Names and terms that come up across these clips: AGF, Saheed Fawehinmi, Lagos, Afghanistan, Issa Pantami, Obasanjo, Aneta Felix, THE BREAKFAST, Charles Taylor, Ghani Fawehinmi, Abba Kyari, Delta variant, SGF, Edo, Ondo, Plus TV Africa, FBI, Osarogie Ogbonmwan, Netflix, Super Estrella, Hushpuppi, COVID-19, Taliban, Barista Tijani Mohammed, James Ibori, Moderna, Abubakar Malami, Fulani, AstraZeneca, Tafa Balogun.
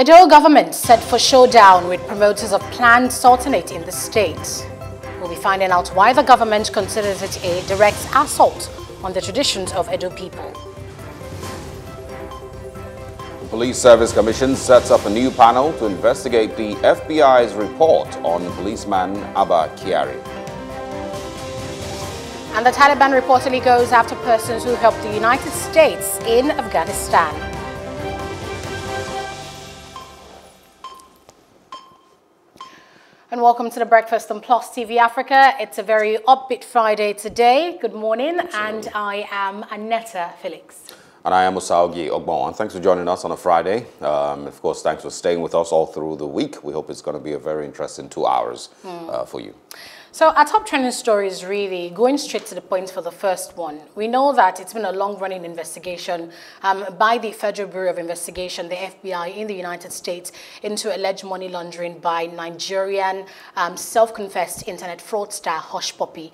Edo government set for showdown with promoters of planned sultanate in the state. We'll be finding out why the government considers it a direct assault on the traditions of Edo people. The Police Service Commission sets up a new panel to investigate the FBI's report on policeman Abba Kyari. And the Taliban reportedly goes after persons who helped the United States in Afghanistan. And welcome to The Breakfast on Plus TV Africa. It's a very upbeat Friday today. Good morning, and I am Aneta Felix. And I am Osarogie Ogbonmwan. Thanks for joining us on a Friday. Of course, thanks for staying with us all through the week. We hope it's going to be a very interesting 2 hours for you. So our top trending story is really going straight to the point for the first one. We know that it's been a long-running investigation by the Federal Bureau of Investigation, the FBI, in the United States into alleged money laundering by Nigerian self-confessed internet fraudster Hushpuppi.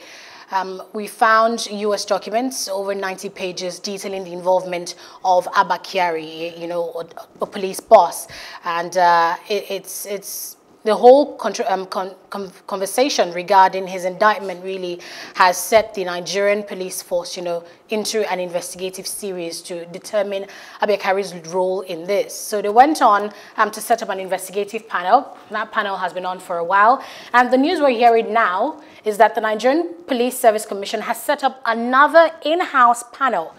We found U.S. documents, over 90 pages, detailing the involvement of Abba Kyari, you know, a police boss, and it's the whole conversation regarding his indictment really has set the Nigerian police force, you know, into an investigative series to determine Abba Kyari's role in this. So they went on to set up an investigative panel. That panel has been on for a while. And the news we're hearing now is that the Nigerian Police Service Commission has set up another in-house panel.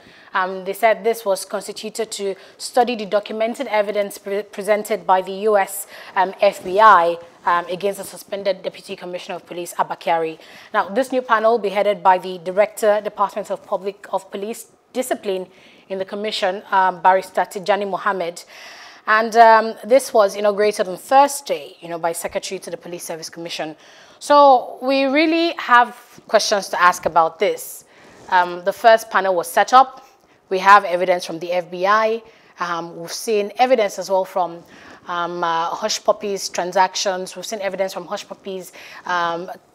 They said this was constituted to study the documented evidence presented by the U.S. FBI against the suspended Deputy Commissioner of Police, Abba Kyari. Now, this new panel will be headed by the Director, Department of Police Discipline in the Commission, Barista Tijani Mohammed. And this was inaugurated on Thursday, you know, by Secretary to the Police Service Commission. So we really have questions to ask about this. The first panel was set up. We have evidence from the FBI. We've seen evidence as well from Hushpuppi's transactions. We've seen evidence from Hushpuppi's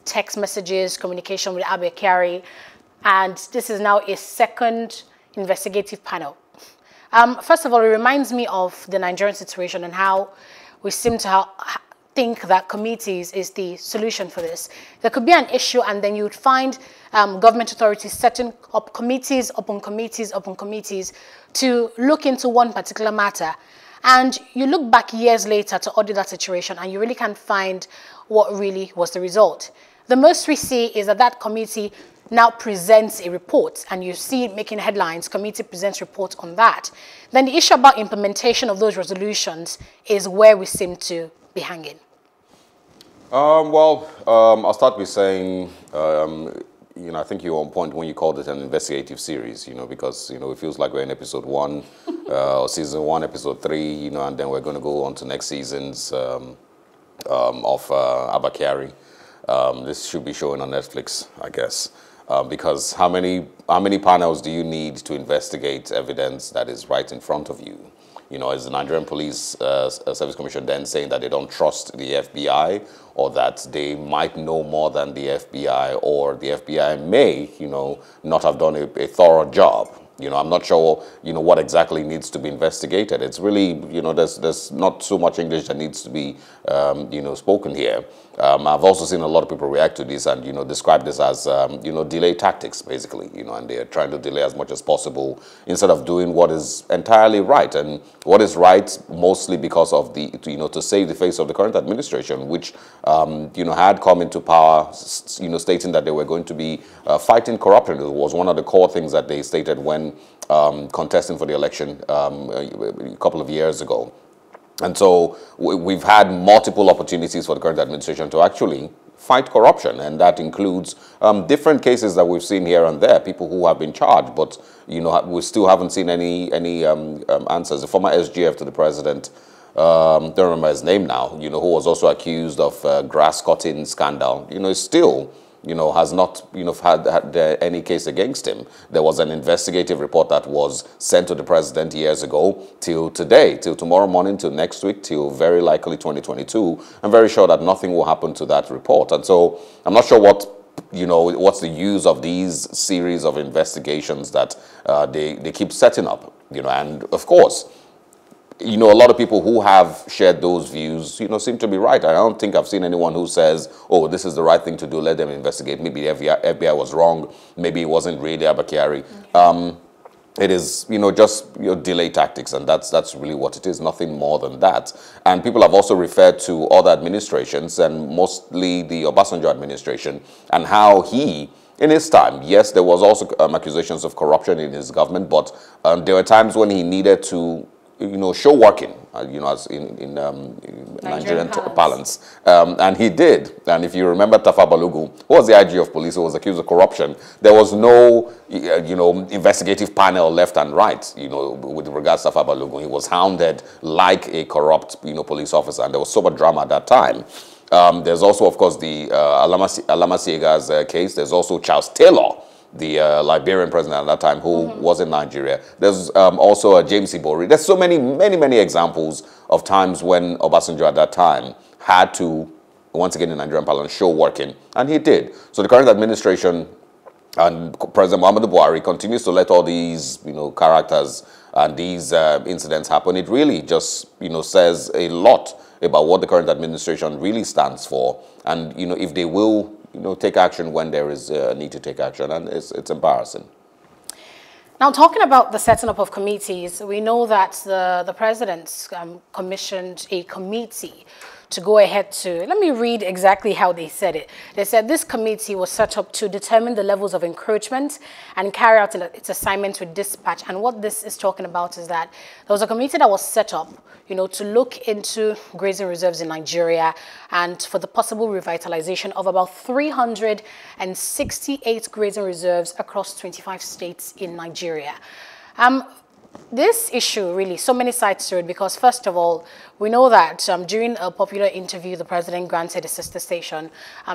text messages, communication with Abba Kyari. And this is now a second investigative panel. First of all, it reminds me of the Nigerian situation and how we seem to think that committees is the solution for this. There could be an issue, and then you would find government authorities setting up committees upon committees upon committees to look into one particular matter. And you look back years later to audit that situation, and you really can't find what really was the result. The most we see is that that committee now presents a report, and you see it making headlines, committee presents reports on that. Then the issue about implementation of those resolutions is where we seem to be hanging. I'll start with saying, you know, I think you're on point when you called it an investigative series, you know, because, you know, it feels like we're in episode one, or season one, episode three, you know, and then we're going to go on to next season's of Abba Kyari. This should be showing on Netflix, I guess, because how many panels do you need to investigate evidence that is right in front of you? You know, is the Nigerian Police Service Commission then saying that they don't trust the FBI, or that they might know more than the FBI, or the FBI may, you know, not have done a thorough job? You know, I'm not sure, you know, what exactly needs to be investigated. It's really, you know, there's not so much English that needs to be, you know, spoken here. I've also seen a lot of people react to this and, you know, describe this as, you know, delay tactics, basically, you know, and they're trying to delay as much as possible instead of doing what is entirely right. And what is right mostly because of the, you know, to save the face of the current administration, which, you know, had come into power, you know, stating that they were going to be fighting corruption. It was one of the core things that they stated when contesting for the election a couple of years ago. And so we've had multiple opportunities for the current administration to actually fight corruption, and that includes different cases that we've seen here and there, people who have been charged, but, you know, we still haven't seen any answers. The former SGF to the president, don't remember his name now, you know, who was also accused of grass cutting scandal, you know, still, you know, has not, you know, had any case against him. There was an investigative report that was sent to the president years ago till today, till tomorrow morning, till next week, till very likely 2022. I'm very sure that nothing will happen to that report. And so I'm not sure what, you know, what's the use of these series of investigations that they keep setting up, you know, and of course, you know, a lot of people who have shared those views, you know, seem to be right. I don't think I've seen anyone who says, oh, this is the right thing to do, let them investigate. Maybe the FBI was wrong. Maybe it wasn't really Abba Kyari. Okay. It is, you know, just your delay tactics, and that's really what it is, nothing more than that. And people have also referred to other administrations, and mostly the Obasanjo administration, and how he, in his time, yes, there was also accusations of corruption in his government, but there were times when he needed to, you know, show working, you know, as in Nigerian parlance. And he did. And if you remember Tafa Balogun, who was the IG of police, who was accused of corruption, there was no, you know, investigative panel left and right, you know, with regards to Tafa Balogun. He was hounded like a corrupt, you know, police officer. And there was so much drama at that time. There's also, of course, the Alamasi Ega's case. There's also Charles Taylor, the Liberian president at that time, who was in Nigeria. There's also James Ibori. There's so many examples of times when Obasanjo at that time had to, once again in Nigerian parliament, show working, and he did. So the current administration and President Muhammadu Buhari continues to let all these, you know, characters and these incidents happen. It really just, you know, says a lot about what the current administration really stands for, and, you know, if they will, you know, take action when there is a need to take action, and it's embarrassing. Now, talking about the setting up of committees, we know that the president commissioned a committee to go ahead to, let me read exactly how they said it. They said this committee was set up to determine the levels of encroachment and carry out its assignments with dispatch. And what this is talking about is that there was a committee that was set up, you know, to look into grazing reserves in Nigeria and for the possible revitalization of about 368 grazing reserves across 25 states in Nigeria. This issue, really, so many sides to it, because first of all, we know that during a popular interview the president granted a sister station,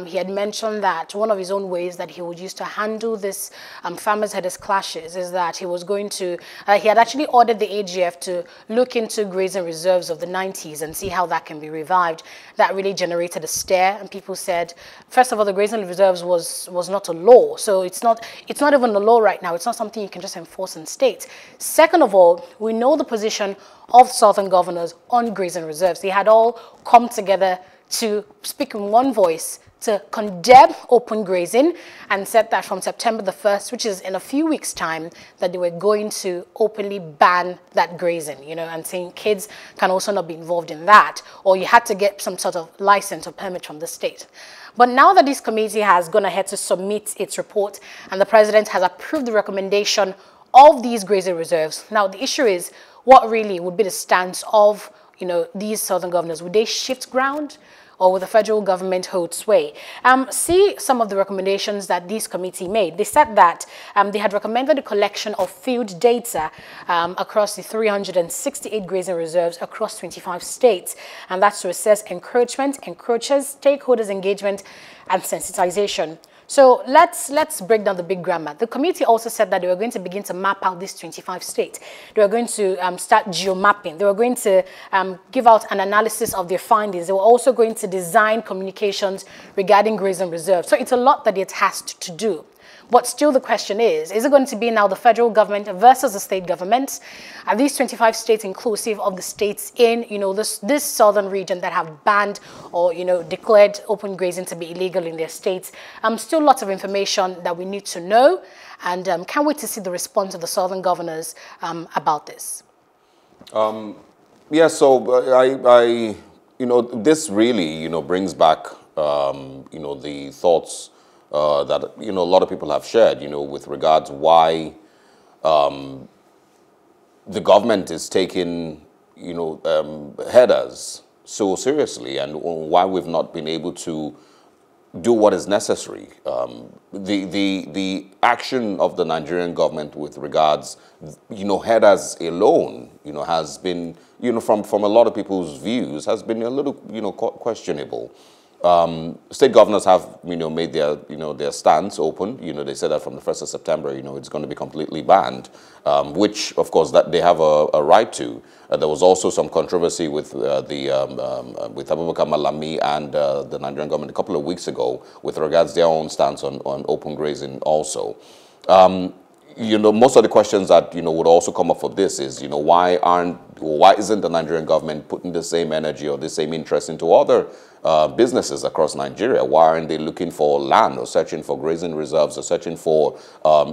he had mentioned that one of his own ways that he would use to handle this farmers' headers clashes is that he was going to, he had actually ordered the AGF to look into grazing reserves of the 90s and see how that can be revived. That really generated a stare, and people said, first of all, the grazing reserves was not a law, so it's not even a law right now. It's not something you can just enforce in states. Second of all, we know the position of southern governors on grazing reserves. They had all come together to speak in one voice to condemn open grazing, and said that from September the 1st, which is in a few weeks' time, that they were going to openly ban that grazing, you know, and saying kids can also not be involved in that, or you had to get some sort of license or permit from the state. But now that this committee has gone ahead to submit its report, and the president has approved the recommendation of these grazing reserves, now the issue is, what really would be the stance of, you know, these southern governors? Would they shift ground, or will the federal government hold sway? See some of the recommendations that this committee made. They said that they had recommended the collection of field data across the 368 grazing reserves across 25 states, and that's to assess encroachment, encroachers, stakeholders engagement, and sensitization. So let's break down the big grammar. The committee also said that they were going to begin to map out these 25 states. They were going to start geomapping. They were going to give out an analysis of their findings. They were also going to design communications regarding grazing reserves. So it's a lot that it has to do. But still the question is it going to be now the federal government versus the state governments? Are these 25 states inclusive of the states in, you know, this southern region that have banned or, you know, declared open grazing to be illegal in their states? Still lots of information that we need to know, and can't wait to see the response of the southern governors about this. Yeah, so I you know, this really, you know, brings back, you know, the thoughts that, you know, a lot of people have shared, you know, with regards why the government is taking, you know, headers so seriously, and why we've not been able to do what is necessary. The action of the Nigerian government with regards, you know, headers alone, you know, has been, you know, from a lot of people's views, has been a little, you know, questionable. State governors have, you know, made their, you know, their stance open. You know, they said that from the 1st of September, you know, it's going to be completely banned, which, of course, that they have a right to. There was also some controversy with with Abubakar Malami and the Nigerian government a couple of weeks ago with regards to their own stance on open grazing also. You know, most of the questions that, you know, would also come up for this is, you know, why aren't why isn't the Nigerian government putting the same energy or the same interest into other businesses across Nigeria? Why aren't they looking for land or searching for grazing reserves or searching for,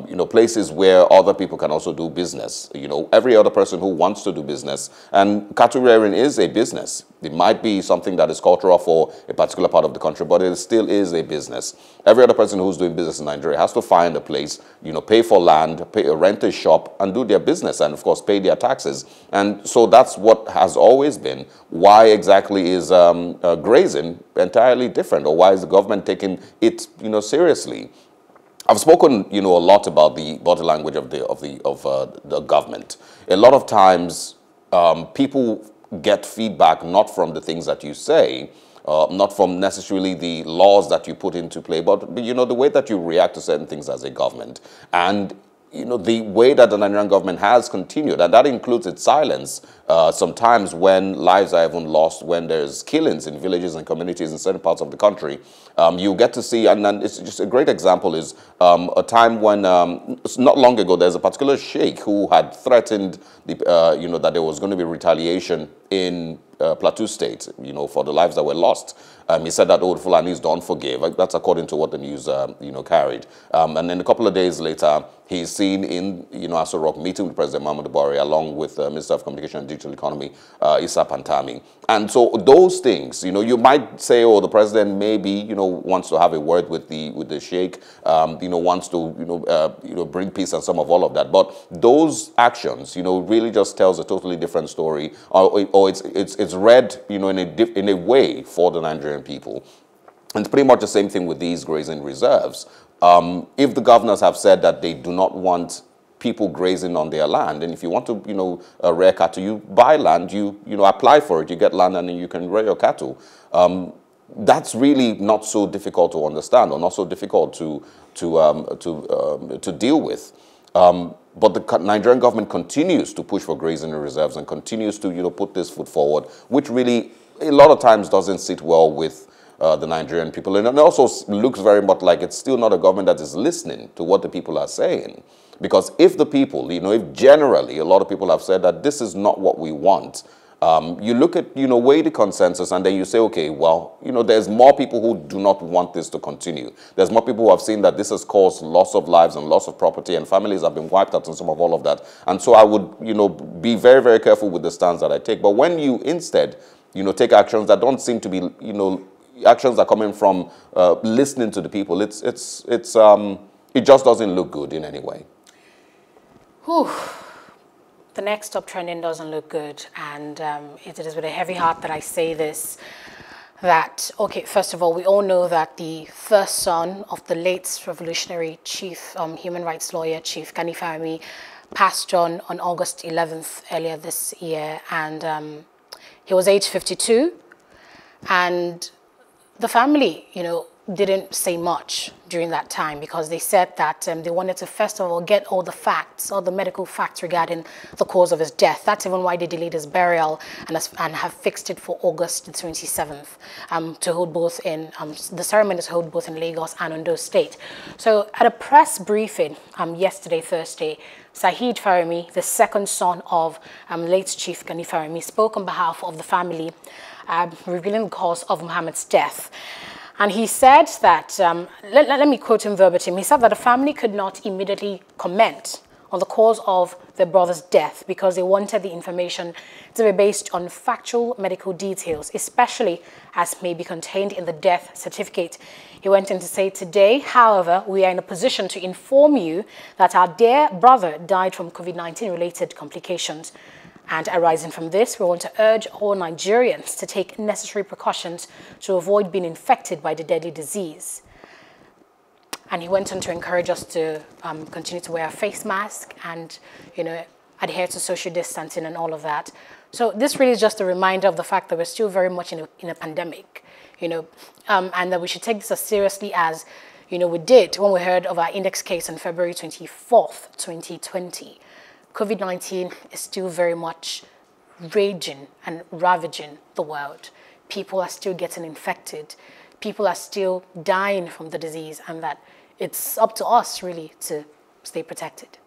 you know, places where other people can also do business? You know, every other person who wants to do business, and cattle rearing is a business. It might be something that is cultural for a particular part of the country, but it still is a business. Every other person who's doing business in Nigeria has to find a place, you know, pay for land, rent a shop, and do their business, and of course pay their taxes. And so that's what has always been. Why exactly is grazing entirely different, or why is the government taking it, you know, seriously? I've spoken, you know, a lot about the body language of the government. A lot of times, people get feedback not from the things that you say, not from necessarily the laws that you put into play, but you know, the way that you react to certain things as a government, and you know, the way that the Nigerian government has continued, and that includes its silence, sometimes when lives are even lost, when there's killings in villages and communities in certain parts of the country. You get to see, and it's just a great example is a time when, not long ago, there's a particular sheikh who had threatened, you know, that there was going to be retaliation in Plateau State, you know, for the lives that were lost. He said that old Fulanis don't forgive. That's according to what the news, you know, carried. And then a couple of days later, he's seen in, you know, Aso Rock meeting with President Muhammadu Buhari along with Minister of Communication and Digital Economy, Issa Pantami. And so those things, you know, you might say, oh, the president maybe, you know, wants to have a word with the sheikh, you know, wants to, you know, bring peace and some of all of that. But those actions, you know, really just tells a totally different story, or it's read, you know, in a way for the Nigerian people. And it's pretty much the same thing with these grazing reserves. If the governors have said that they do not want people grazing on their land, and if you want to, you know, rear cattle, you buy land, you know, apply for it, you get land, and then you can rear your cattle. That's really not so difficult to understand, or not so difficult to deal with. But the Nigerian government continues to push for grazing reserves and continues to, you know, put this foot forward, which really a lot of times doesn't sit well with the Nigerian people. And it also looks very much like it's still not a government that is listening to what the people are saying. Because if the people, you know, if generally a lot of people have said that this is not what we want, you look at, you know, weigh the consensus, and then you say, okay, well, you know, there's more people who do not want this to continue. There's more people who have seen that this has caused loss of lives and loss of property, and families have been wiped out and some of all of that. And so I would, you know, be very, very careful with the stance that I take. But when you instead, you know, take actions that don't seem to be, you know, actions that are coming from listening to the people, it just doesn't look good in any way. Whew. The next top trending doesn't look good, and it is with a heavy heart that I say this, that, okay, first of all, we all know that the first son of the late revolutionary chief, human rights lawyer, Chief Ghani Fawehinmi, passed on August 11th earlier this year, and he was age 52, and the family, you know, didn't say much during that time, because they said that they wanted to first of all get all the facts, all the medical facts regarding the cause of his death. That's even why they delayed his burial and have fixed it for August the 27th to hold both in, the ceremony is held both in Lagos and Ondo State. So at a press briefing yesterday, Thursday, Saheed Fawehinmi, the second son of late Chief Ghani Fawehinmi, spoke on behalf of the family, revealing the cause of Muhammad's death. And he said that, let me quote him verbatim, he said that the family could not immediately comment on the cause of their brother's death because they wanted the information to be based on factual medical details, especially as may be contained in the death certificate. He went on to say, today, however, we are in a position to inform you that our dear brother died from COVID-19 related complications. And arising from this, we want to urge all Nigerians to take necessary precautions to avoid being infected by the deadly disease. And he went on to encourage us to continue to wear a face mask and, you know, adhere to social distancing and all of that. So this really is just a reminder of the fact that we're still very much in a pandemic, you know, and that we should take this as seriously as, you know, we did when we heard of our index case on February 24th, 2020. COVID-19 is still very much raging and ravaging the world. People are still getting infected. People are still dying from the disease, and that it's up to us really to stay protected.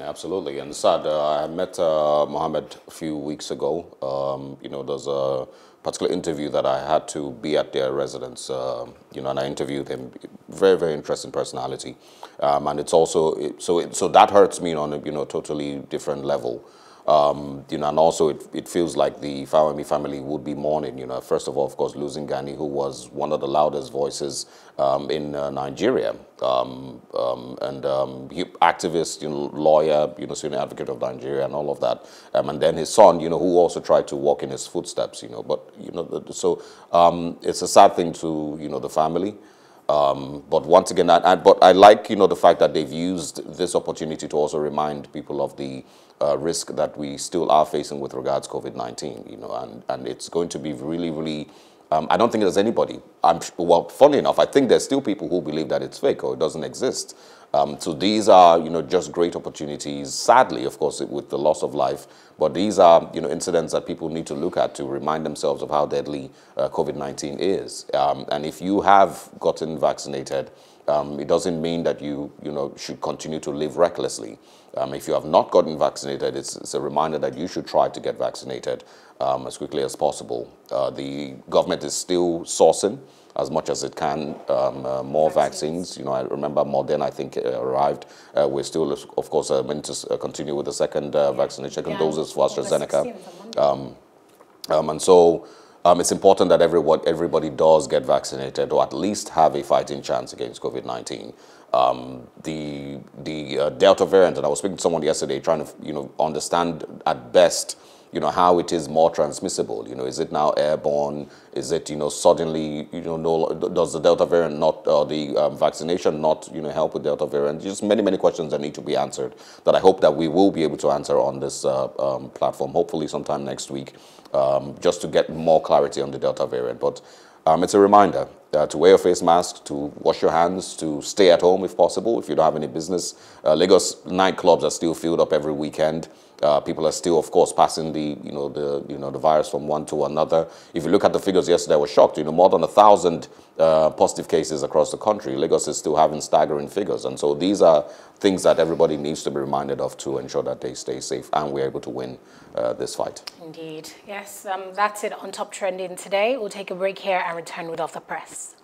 Absolutely. And sad, I met Mohammed a few weeks ago. You know, there's a particular interview that I had to be at their residence, you know, and I interviewed him. Very, very interesting personality. And it's also, so that hurts me on a, you know, totally different level. You know, and also it feels like the Fawehinmi family would be mourning, you know, first of all, of course, losing Ghani, who was one of the loudest voices in Nigeria, and activist, you know, lawyer, you know, senior advocate of Nigeria and all of that. And then his son, you know, who also tried to walk in his footsteps, you know, but, you know, so it's a sad thing to, you know, the family. But once again, but I like, you know, the fact that they've used this opportunity to also remind people of the risk that we still are facing with regards to COVID-19, you know, and it's going to be really, really, I don't think there's anybody, well, funny enough, I think there's still people who believe that it's fake or it doesn't exist. So these are, you know, just great opportunities, sadly, of course, with the loss of life, but these are, you know, incidents that people need to look at to remind themselves of how deadly COVID-19 is. And if you have gotten vaccinated, it doesn't mean that you know, should continue to live recklessly. If you have not gotten vaccinated, it's a reminder that you should try to get vaccinated as quickly as possible. The government is still sourcing as much as it can, more vaccines. You know, I remember Moderna, I think, arrived. We're still, of course, meant to continue with the second vaccination, second doses for AstraZeneca. And so it's important that everybody does get vaccinated or at least have a fighting chance against COVID-19. The Delta variant, and I was speaking to someone yesterday trying to, you know, understand at best, you know, how it is more transmissible. You know, is it now airborne? Is it, you know, suddenly, you know, does the Delta variant not, or the vaccination not, you know, help with Delta variant? Just many, many questions that need to be answered that I hope that we will be able to answer on this platform, hopefully sometime next week, just to get more clarity on the Delta variant. But it's a reminder to wear your face mask, to wash your hands, to stay at home if possible, if you don't have any business. Lagos nightclubs are still filled up every weekend. People are still, of course, passing the virus from one to another. If you look at the figures yesterday, I was shocked. You know, more than 1,000 positive cases across the country. Lagos is still having staggering figures, and so these are things that everybody needs to be reminded of to ensure that they stay safe and we're able to win this fight. Indeed, yes. That's it on Top Trending today. We'll take a break here and return with Off the Press.